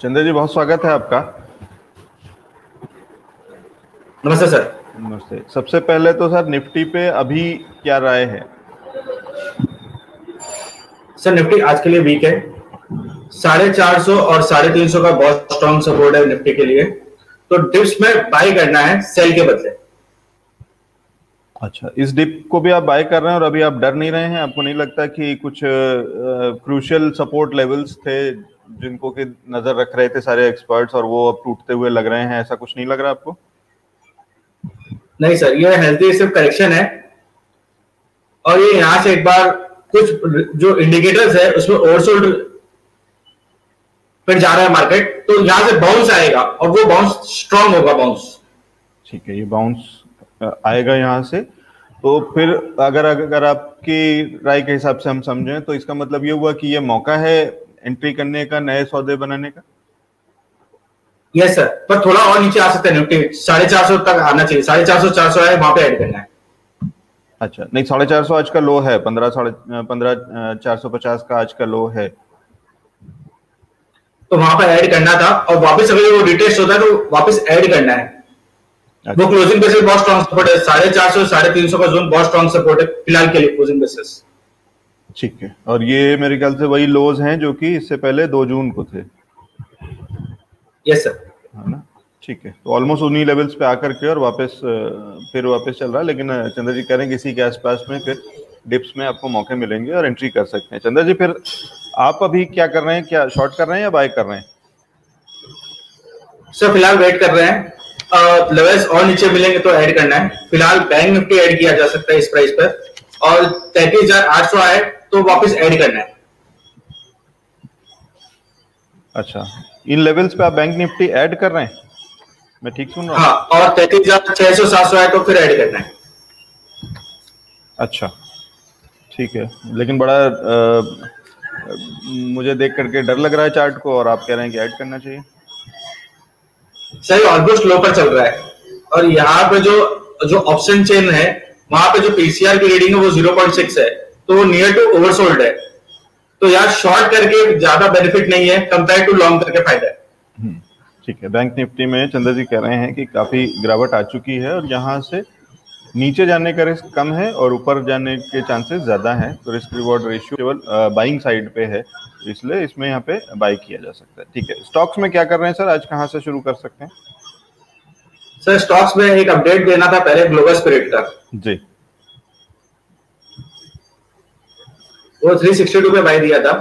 चंद्र जी बहुत स्वागत है आपका। नमस्ते सर। नमस्ते। सबसे पहले तो सर निफ्टी पे अभी क्या राय है? सर निफ्टी आज के लिए वीक है, 450 और 350 का बहुत स्ट्रॉन्ग सपोर्ट है निफ्टी के लिए, तो डिप्स में बाय करना है सेल के बदले। अच्छा, इस डिप को भी आप बाय कर रहे हैं और अभी आप डर नहीं रहे हैं? आपको नहीं लगता कि कुछ क्रूशियल सपोर्ट लेवल्स थे जिनको की नजर रख रहे थे सारे एक्सपर्ट्स और वो अब टूटते हुए लग रहे हैं, ऐसा कुछ नहीं लग रहा आपको? नहीं सर, ये हेल्दी सिर्फ करेक्शन है और ये यहाँ से एक बार कुछ जो इंडिकेटर्स है उसमें ओवरसोल्ड फिर जा रहा है मार्केट, तो यहाँ से बाउंस आएगा और वो बाउंस स्ट्रांग होगा। बाउंस ठीक है, ये बाउंस आएगा यहाँ से। तो फिर अगर आपकी राय के हिसाब से हम समझें तो इसका मतलब ये हुआ कि ये मौका है एंट्री करने का, नए सौदे बनाने का। यस सर, पर थोड़ा और नीचे आ सकता है निफ्टी, 450 तक आना चाहिए, 450 400 है वहां पे ऐड करना है। अच्छा, नहीं 450 आज का लो है, 15 450 का आज का लो है, तो वहां पर ऐड करना था और वापस अगर वो रिटेस्ट होता है तो वापस ऐड करना है। अच्छा। वो क्लोजिंग बेसिस बहुत स्ट्रॉन्ग सपोर्ट है, 450 350 का जोन बहुत स्ट्रॉन्ग सपोर्ट है फिलहाल के लिए क्लोजिंग बेसिस। ठीक है, और ये मेरे ख्याल से वही लोज हैं जो कि इससे पहले 2 जून को थे। यस सर, है ना? ठीक है, तो ऑलमोस्ट उन्हीं लेवल्स पे आकर के और फिर वापस चल रहा है, लेकिन चंद्र जी कह रहे हैं इसी के आसपास में फिर डिप्स में आपको मौके मिलेंगे और एंट्री कर सकते हैं। चंद्र जी फिर आप अभी क्या कर रहे हैं, क्या शॉर्ट कर रहे हैं या बाय कर रहे हैं? सर फिलहाल वेट कर रहे हैं, लेवल्स और नीचे मिलेंगे तो ऐड करना है। फिलहाल बैंक निफ्टी ऐड किया जा सकता है इस प्राइस पर और 33,800 आए तो वापस ऐड करना है। अच्छा, इन लेवल्स पे आप बैंक निफ्टी ऐड कर रहे हैं, मैं ठीक सुन रहा हूँ? हाँ, और 33,600 700 आए तो फिर ऐड करना है। अच्छा ठीक है, लेकिन बड़ा मुझे देख करके डर लग रहा है चार्ट को और आप कह रहे हैं कि ऐड करना चाहिए। सही ऑलमोस्ट लो पर चल रहा है और यहाँ पे जो ऑप्शन चेन है वहां पे जो पीसीआर की रीडिंग है वो 0.6 है, तो वो नियर टू ओवरसोल्ड है, तो यार शॉर्ट करके ज्यादा बेनिफिट नहीं है कंपेयर टू लॉन्ग करके फायदा है। ठीक है, बैंक निफ्टी में चंद्र जी कह रहे हैं कि काफी गिरावट आ चुकी है और यहाँ से नीचे जाने का रिस्क कम है और ऊपर जाने के चांसेस ज्यादा हैं, तो रिस्क रिवॉर्ड रेशियो केवल बाइंग साइड पे है, इसलिए इसमें यहाँ पे बाई किया जा सकता है। ठीक है, स्टॉक्स में क्या कर रहे हैं सर, आज कहाँ से शुरू कर सकते हैं? सर स्टॉक्स में एक अपडेट देना था पहले ग्लोबल स्पिरिट का जी, वो 362 पे बाई दिया था।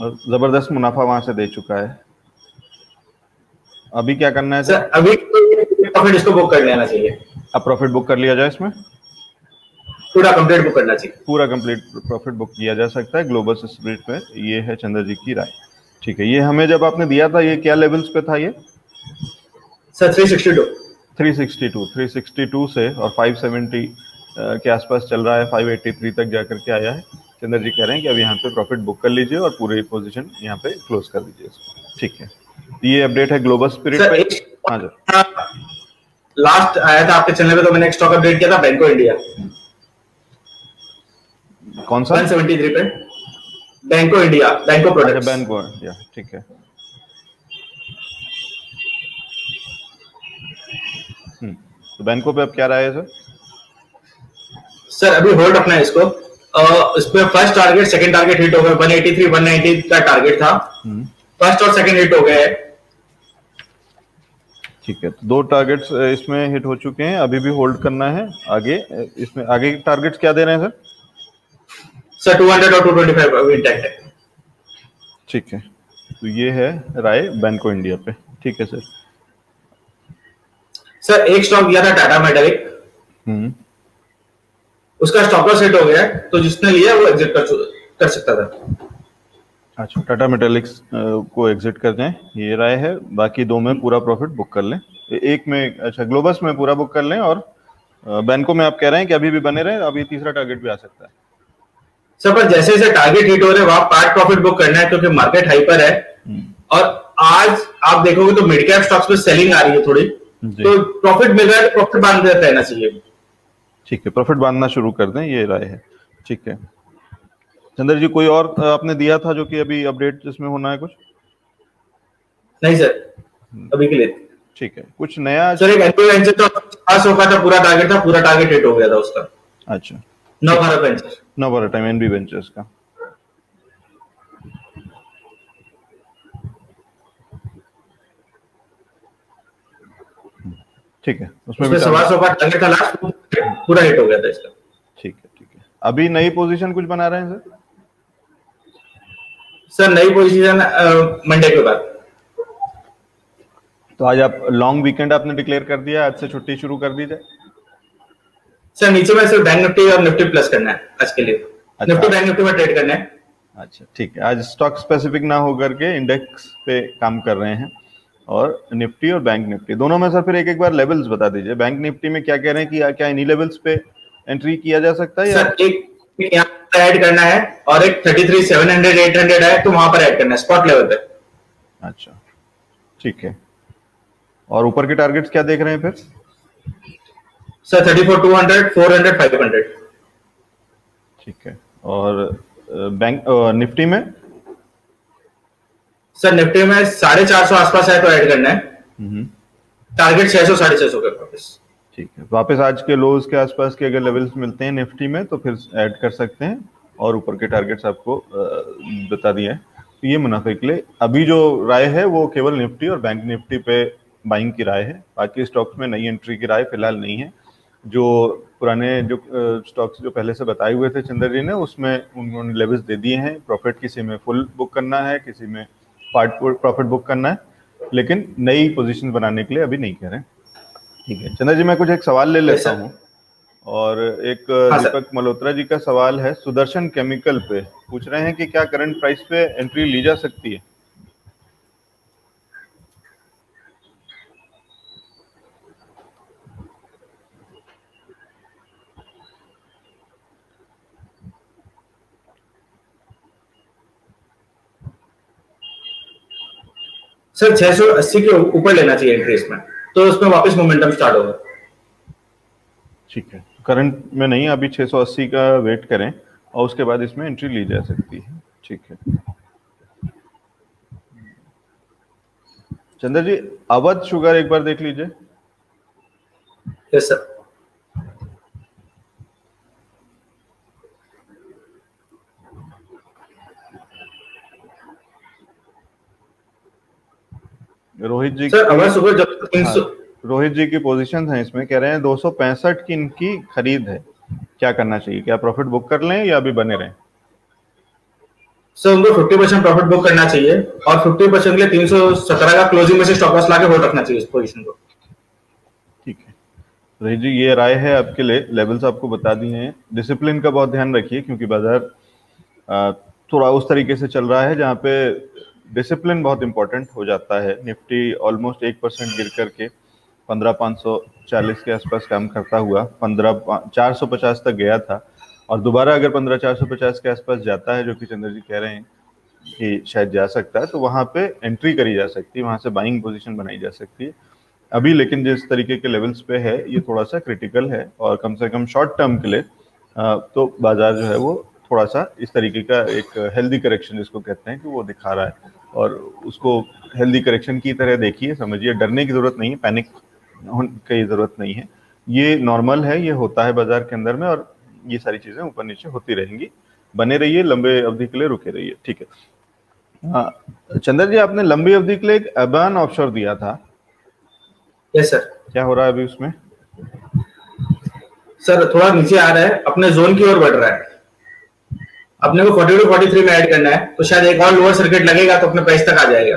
और जबरदस्त मुनाफा वहां से दे चुका है। अभी क्या करना है सर? अभी प्रॉफिट इसको बुक कर लेना चाहिए। अब प्रॉफिट बुक कर लिया जाए, इसमें पूरा कंप्लीट बुक करना चाहिए, पूरा कंप्लीट प्रॉफिट बुक किया जा सकता है ग्लोबल स्पिरिट में। ये है चंद्र जी की राय। ठीक है, ये हमें जब आपने दिया था ये क्या लेवल्स पे था ये सर? 362 से और 570 के आसपास चल रहा है, 583 तक जाकर के आया है। चंद्र जी कह रहे हैं कि अब यहाँ पे प्रॉफिट बुक कर लीजिए और पूरे पोजीशन यहाँ पे क्लोज कर दीजिए। ठीक है, ये अपडेट है ग्लोबल स्पिरिट पे। हाँ सर, लास्ट आया था आपके चैनल पे तो मैंने एक स्टॉक अपडेट किया था, बैंक ऑफ इंडिया। कौन सा? 173 पे bank of India, bank of products. Bank of India, ठीक है। तो बैंकों पे अब क्या राय है सर? सर अभी होल्ड रखना है इसको। इसमें first target second target hit हो गए, 183 190 का टारगेट था, फर्स्ट और सेकंड हिट हो गए। ठीक है, तो 2 टारगेट्स इसमें हिट हो चुके हैं, अभी भी होल्ड करना है। आगे इसमें आगे टारगेट्स क्या दे रहे हैं सर? सर 200 और 225 अभी इंटैक्ट है। ठीक है, तो ये है राय बैंक ऑफ इंडिया पे। ठीक है सर। सर एक स्टॉक लिया था टाटा मेटलिक्स, उसका स्टॉप लॉस सेट हो गया है, तो जिसने लिया वो एग्जिट कर सकता था। अच्छा, टाटा मेटलिक्स को एग्जिट कर जाएं, ये राय है। बाकी 2 में पूरा प्रॉफिट बुक कर लें, एक में अच्छा ग्लोबस में पूरा बुक कर लें और बैंकों में आप कह रहे हैं कि अभी भी बने रहें, अभी तीसरा टारगेट भी आ सकता है। सर पर जैसे जैसे टारगेट हिट हो रहे हैं वहां पार्ट प्रॉफिट बुक करना है क्योंकि मार्केट हाइपर है और आज आप देखोगे तो मिड कैप स्टॉक्स में सेलिंग आ रही है थोड़ी, तो प्रॉफिट मिल रहा है, प्रॉफिट बांधते रहना चाहिए। ठीक है, प्रॉफिट बांधना शुरू कर दें, ये राय है। ठीक है चंद्र जी, कोई और आपने दिया था जो कि अभी अपडेट इसमें होना है कुछ? नहीं सर, अभी के लिए ठीक है। कुछ नया सर, एक एनवी वेंचर्स का खास होगा था, पूरा टारगेट था, पूरा टारगेट हिट हो गया था उसका। अच्छा, नवभारत टाइम एनवी वेंचर्स का। ठीक है, उसमें भी सवा सौ का टारगेट था लास्ट, पूरा हिट हो गया था इसका। ठीक है ठीक है, अभी नई पोजीशन कुछ बना रहे हैं सर? सर नई पोजीशन मंडे के बाद। तो आज आप लॉन्ग वीकेंड आपने डिक्लेयर कर दिया, आज से छुट्टी शुरू कर दी जाए? सर नीचे में सिर्फ बैंक निफ्टी और निफ्टी प्लस करना है आज के लिए। अच्छा, निफ्टी बैंक निफ्टी में ट्रेड करना है। अच्छा ठीक है, आज स्टॉक स्पेसिफिक ना होकर के इंडेक्स पे काम कर रहे हैं, और निफ्टी और बैंक निफ्टी दोनों में। सर फिर एक एक बार लेवल्स बता दीजिए। बैंक निफ्टी में क्या कह रहे हैं कि क्या इन्हीं लेवल्स पे एंट्री किया जा सकता है? सर एक यहाँ पर ऐड करना है, और एक 33,700 800 है तो वहां पर ऐड करना है स्पॉट लेवल पे। अच्छा ठीक है, और ऊपर के टारगेट्स क्या देख रहे हैं फिर? सर 34,200 400 500। ठीक है, और बैंक निफ्टी में? सर निफ्टी में 450 आसपास है तो ऐड करना है, टारगेट 600 के वापस। ठीक है, वापस आज के लोज के आसपास के अगर लेवल्स मिलते हैं निफ्टी में तो फिर ऐड कर सकते हैं, और ऊपर के टारगेट्स आपको बता दिया है। तो ये मुनाफे के लिए अभी जो राय है वो केवल निफ्टी और बैंक निफ्टी पे बाइंग की राय है, बाकी स्टॉक्स में नई एंट्री की राय फिलहाल नहीं है। जो पुराने जो स्टॉक्स जो पहले से बताए हुए थे चंद्र जी ने, उसमें उन्होंने लेवल्स दे दिए हैं। प्रॉफिट किसी में फुल बुक करना है, किसी में पार्ट प्रॉफिट बुक करना है, लेकिन नई पोजीशन बनाने के लिए अभी नहीं कह रहे। ठीक है चंद्र जी, मैं कुछ एक सवाल ले लेता हूं, और एक दीपक मल्होत्रा जी का सवाल है सुदर्शन केमिकल पे। पूछ रहे हैं कि क्या करंट प्राइस पे एंट्री ली जा सकती है? सर 680 के ऊपर लेना चाहिए एंट्री इसमें, तो उसमें वापस मोमेंटम स्टार्ट होगा। ठीक है, करंट में नहीं, अभी 680 का वेट करें और उसके बाद इसमें एंट्री ली जा सकती है। ठीक है चंद्र जी, अवध शुगर एक बार देख लीजिए। यस सर, रोहित जी रोहित जी की पोजीशन है इसमें, कह रहे हैं 265 की इनकी खरीद है, क्या करना चाहिए? क्या प्रॉफिट बुक कर लें या अभी बने रहें? सर उनको 50% प्रॉफिट बुक करना चाहिए, और 50% के लिए 317 का क्लोजिंग में से स्टॉप लॉस लाके होल्ड रखना चाहिए इस पोजीशन को। ठीक है रोहित जी, ये राय है आपके लिए। लेवल्स आपको बता दिए हैं, डिसिप्लिन का बहुत ध्यान रखिए, क्योंकि बाजार थोड़ा उस तरीके से चल रहा है जहाँ पे डिसिप्लिन बहुत इंपॉर्टेंट हो जाता है। निफ्टी ऑलमोस्ट 1% गिर करके 15,540 के आसपास काम करता हुआ 15,450 तक गया था, और दोबारा अगर 15,450 के आसपास जाता है, जो कि चंद्र जी कह रहे हैं कि शायद जा सकता है, तो वहाँ पे एंट्री करी जा सकती है, वहाँ से बाइंग पोजीशन बनाई जा सकती है अभी। लेकिन जिस तरीके के लेवल्स पे है ये थोड़ा सा क्रिटिकल है, और कम से कम शॉर्ट टर्म के लिए तो बाजार जो है वो थोड़ा सा इस तरीके का एक हेल्दी करेक्शन जिसको कहते हैं कि वो दिखा रहा है, और उसको हेल्दी करेक्शन की तरह देखिए, समझिए। डरने की ज़रूरत नहीं है, पैनिक की ज़रूरत नहीं है, ये नॉर्मल है, ये होता है बाजार के अंदर में, और ये सारी चीज़ें ऊपर नीचे होती रहेंगी। बने रहिए, लंबे अवधि के लिए रुके रहिए। ठीक है चंद्र जी, आपने लंबी अवधि के लिए एक एबान ऑप्शन दिया था। यस सर, क्या हो रहा है अभी उसमें? सर थोड़ा नीचे आ रहा है, अपने जोन की ओर बढ़ रहा है, अपने को 42-43 में ऐड करना है, तो शायद एक और लोअर सर्किट लगेगा तो अपने प्राइस तक आ जाएगा।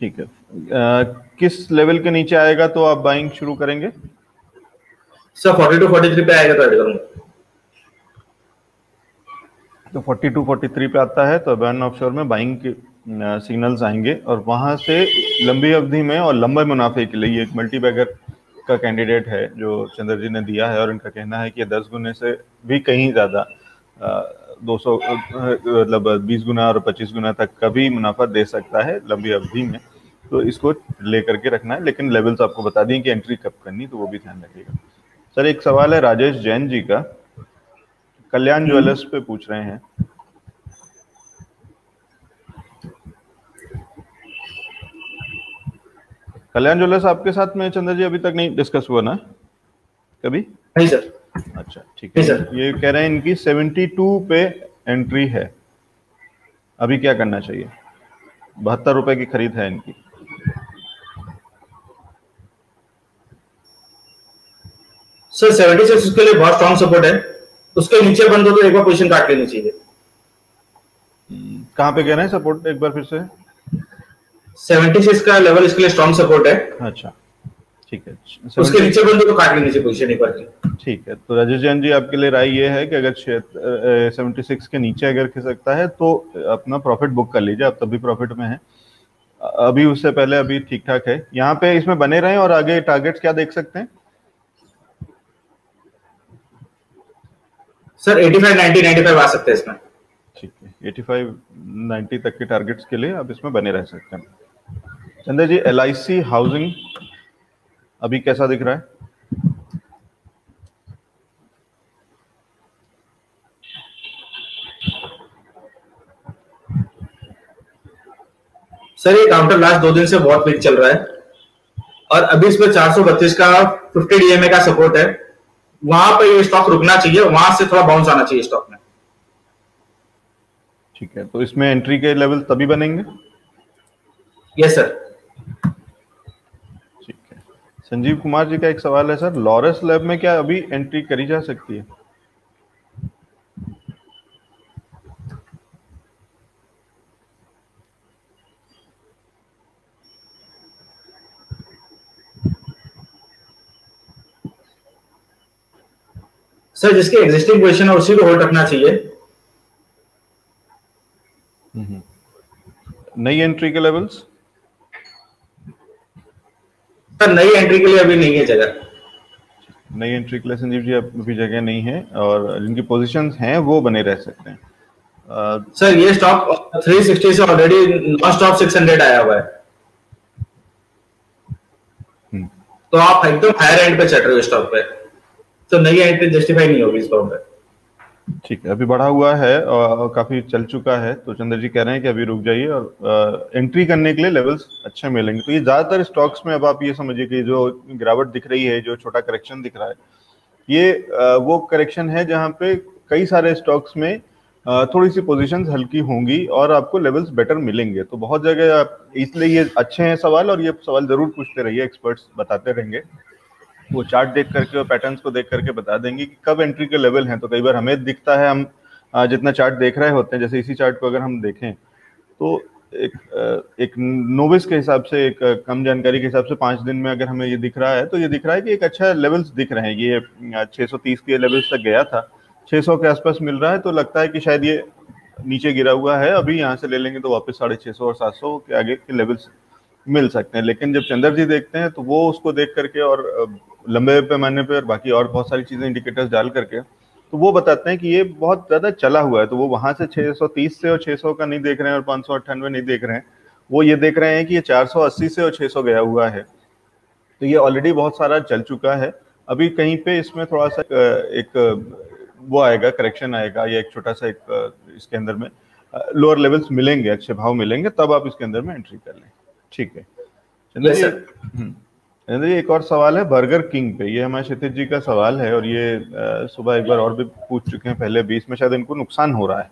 ठीक है, किस लेवल के नीचे आएगा तो आप बाइंग शुरू करेंगे? सर 42-43 पे आएगा तो ऐड करूंगा। तो 42-43 पे आता है तो बैन ऑफशोर में बाइंग के सिग्नल्स आएंगे, और वहां से लंबी अवधि में और लंबे मुनाफे के लिए एक मल्टी बैगर का कैंडिडेट है जो चंद्र जी ने दिया है, और इनका कहना है कि 10 गुने से भी कहीं ज्यादा 200 मतलब 20 गुना और 25 गुना तक का भी मुनाफा दे सकता है लंबी अवधि में, तो इसको लेकर के रखना है। लेकिन लेवल्स आपको बता दें कि एंट्री कब करनी, तो वो भी ध्यान रखिएगा। सर एक सवाल है राजेश जैन जी का, कल्याण ज्वेलर्स पे पूछ रहे हैं। कल्याण ज्वेलर्स आपके साथ में चंद्र जी अभी तक नहीं डिस्कस हुआ ना कभी? नहीं सर। अच्छा ठीक है सर। ये कह रहे हैं इनकी 72 पे एंट्री है, अभी क्या करना चाहिए? 72 रुपए की खरीद है इनकी। सर 76 उसके लिए बहुत स्ट्रॉन्ग सपोर्ट है, उसके नीचे बंद हो तो एक बार पोजीशन काट लेनी चाहिए। कहाँ पे कह रहे हैं सपोर्ट एक बार फिर से? 76 का लेवल इसके लिए स्ट्रॉन्ग सपोर्ट है। अच्छा ठीक है, उसके नीचे बंद हो तो काट लेनी चाहिए पोजीशन एक बार। ठीक है, तो राजेश जैन जी आपके लिए राय ये है कि अगर 76 के नीचे अगर खिसकता है तो अपना प्रॉफिट बुक कर लीजिए, आप तब भी प्रॉफिट में है अभी, उससे पहले अभी ठीक ठाक है। यहाँ पे इसमें बने रहे और आगे टारगेट क्या देख सकते हैं सर? 85, 90, 95 आ सकते हैं इसमें। ठीक है, 85, 90 तक के टारगेट्स के लिए आप इसमें बने रह सकते हैं। चंद्र जी एलआईसी हाउसिंग अभी कैसा दिख रहा है? सर ये काउंटर लास्ट 2 दिन से बहुत वीक चल रहा है और अभी इसमें 432 का 50 डीएमए का सपोर्ट है, वहां पर ये स्टॉक रुकना चाहिए, वहां से थोड़ा बाउंस आना चाहिए स्टॉक में। ठीक है, तो इसमें एंट्री के लेवल तभी बनेंगे? Yes sir. ठीक है, संजीव कुमार जी का एक सवाल है सर, लॉरस लैब में क्या अभी एंट्री करी जा सकती है? सर जिसके एग्जिस्टिंग पोजीशन है उसी को होल्ड रखना चाहिए। नई एंट्री के लेवल्स सर? नई एंट्री के लिए अभी नहीं है जगह, नई एंट्री के लिए संजीव जी अभी जगह नहीं है, और जिनकी पोजीशंस हैं वो बने रह सकते हैं। सर ये स्टॉक 360 से ऑलरेडी नॉन स्टॉप 600 आया हुआ है, तो आप एकदम हायर एंड पे चढ़ रहे हो स्टॉक पे, तो नई एंट्री जस्टिफाई नहीं होगी इस बाउंड पे। ठीक है, अभी बढ़ा हुआ है और काफी चल चुका है, तो चंद्र जी कह रहे हैं कि अभी रुक जाइए और एंट्री करने के लिए लेवल्स अच्छे मिलेंगे। तो ये ज्यादातर स्टॉक्स में अब आप ये समझिए कि जो गिरावट दिख रही है, जो छोटा करेक्शन दिख रहा है, ये वो करेक्शन है जहाँ पे कई सारे स्टॉक्स में थोड़ी सी पोजिशन हल्की होंगी और आपको लेवल्स बेटर मिलेंगे। तो बहुत जगह इसलिए ये अच्छे हैं सवाल, और ये सवाल जरूर पूछते रहिए, एक्सपर्ट्स बताते रहेंगे, वो चार्ट देख करके और पैटर्न्स को देख करके बता देंगे कि कब एंट्री के लेवल हैं। तो कई बार हमें दिखता है, हम जितना चार्ट देख रहे होते हैं, जैसे इसी चार्ट को अगर हम देखें तो एक नोविस के हिसाब से, एक कम जानकारी के हिसाब से 5 दिन में अगर हमें ये दिख रहा है, तो ये दिख रहा है कि एक अच्छा लेवल्स दिख रहे हैं। ये 630 के लेवल्स तक गया था, 600 के आसपास मिल रहा है, तो लगता है कि शायद ये नीचे गिरा हुआ है, अभी यहाँ से ले लेंगे तो वापस 650 और 700 के आगे के लेवल्स मिल सकते हैं। लेकिन जब चंद्र जी देखते हैं तो वो उसको देख करके और लंबे पैमाने पे और बाकी और बहुत सारी चीजें इंडिकेटर्स डाल करके, तो वो बताते हैं कि ये बहुत ज्यादा चला हुआ है, तो वो वहां से 630 से और 600 का नहीं देख रहे हैं और 598 नहीं देख रहे हैं, वो ये देख रहे हैं कि ये 480 से और 600 गया हुआ है, तो ये ऑलरेडी बहुत सारा चल चुका है। अभी कहीं पे इसमें थोड़ा सा एक वो आएगा, करेक्शन आएगा, या एक छोटा सा एक इसके अंदर में लोअर लेवल्स मिलेंगे, अच्छे भाव मिलेंगे, तब आप इसके अंदर में एंट्री कर लें। ठीक है चंद्र जी, एक और सवाल है बर्गर किंग पे, ये हमारे क्षितिज जी का सवाल है, और ये सुबह एक बार और भी पूछ चुके हैं पहले भी, इसमें शायद इनको नुकसान हो रहा है।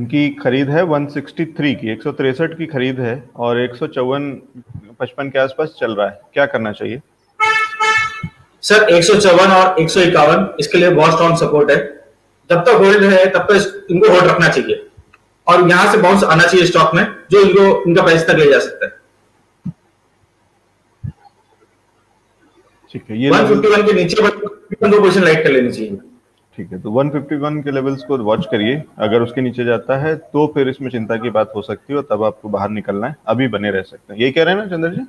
इनकी खरीद है 163 की, 163 की खरीद है और 154-55 के आसपास चल रहा है, क्या करना चाहिए सर? 154 और 151 इसके लिए बहुत स्ट्रॉन्ग सपोर्ट है, जब तक होल्ड है तब तक इनको होल्ड रखना चाहिए, और यहां से बाउंस आना चाहिए स्टॉक में, जो इनको इनका प्राइस तक ले जा सकता है। ठीक है, ये 151 के नीचे दो पोजीशन लाइट कर लेनी चाहिए। ठीक है, तो 151 के लेवल्स को वॉच करिए, अगर उसके नीचे जाता है तो फिर इसमें चिंता की बात हो सकती है, तब आपको बाहर निकलना है, अभी बने रह सकते हैं। ये कह रहे हैं ना चंद्र जी?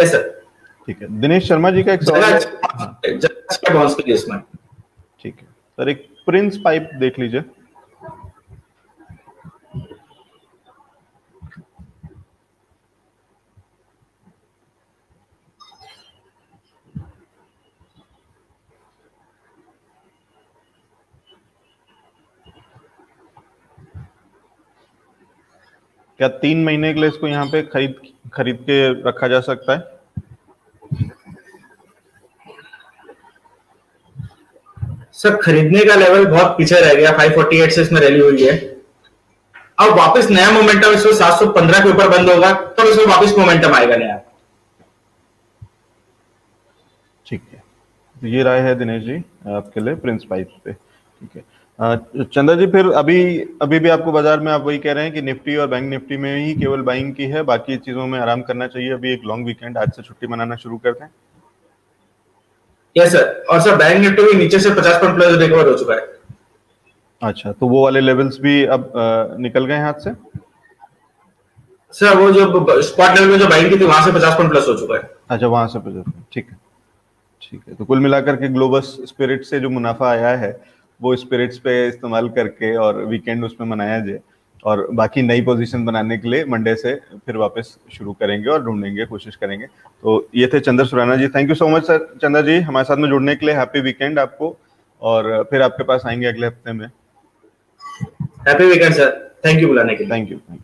Yes sir. ठीक है, दिनेश शर्मा जी का एक सवाल इसमें, ठीक है सर, एक प्रिंस पाइप देख लीजिए। क्या 3 महीने के लिए इसको यहाँ पे खरीद के रखा जा सकता है? सर खरीदने का लेवल बहुत पीछे रह गया, 548 से इसमें रैली हुई है। अब वापस नया मोमेंटम इसमें 715 के ऊपर बंद होगा तब तो इसमें वापस मोमेंटम आएगा नया। ठीक है, ये राय है दिनेश जी आपके लिए प्रिंस पाइप्स पे। ठीक है चंद्र जी, फिर अभी भी आपको बाजार में आप वही कह रहे हैं कि निफ्टी और बैंक निफ्टी में ही केवल बाइंग की है, बाकी चीजों में आराम करना चाहिए, अभी एक लॉन्ग वीकेंड आज से छुट्टी मनाना शुरू करते हैं। यस सर, और सर बैंक निफ्टी भी नीचे से 50 पॉइंट प्लस रिकवर हो चुका है। अच्छा, तो वो वाले लेवल्स भी अब निकल गए हाथ से? सर वो जो स्पॉट लेवल में जो बाइंग की थी वहां से 50 पॉइंट प्लस हो चुका है। अच्छा, वहां से 50। ठीक है, तो कुल मिलाकर के ग्लोबल स्पिरिट से जो मुनाफा आया है वो स्पिरिट्स पे इस्तेमाल करके और वीकेंड उसमें मनाया जाए, और बाकी नई पोजीशन बनाने के लिए मंडे से फिर वापस शुरू करेंगे और ढूंढेंगे, कोशिश करेंगे। तो ये थे Chandra Surana ji, thank you so much sir. Chandra ji हमारे साथ में जुड़ने के लिए, हैप्पी वीकेंड आपको, और फिर आपके पास आएंगे अगले हफ्ते में। Happy weekend sir, thank you बुलाने के लिए। Thank you.